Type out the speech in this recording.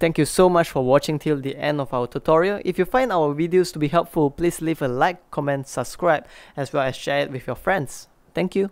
Thank you so much for watching till the end of our tutorial. If you find our videos to be helpful, please leave a like, comment, subscribe, as well as share it with your friends. Thank you.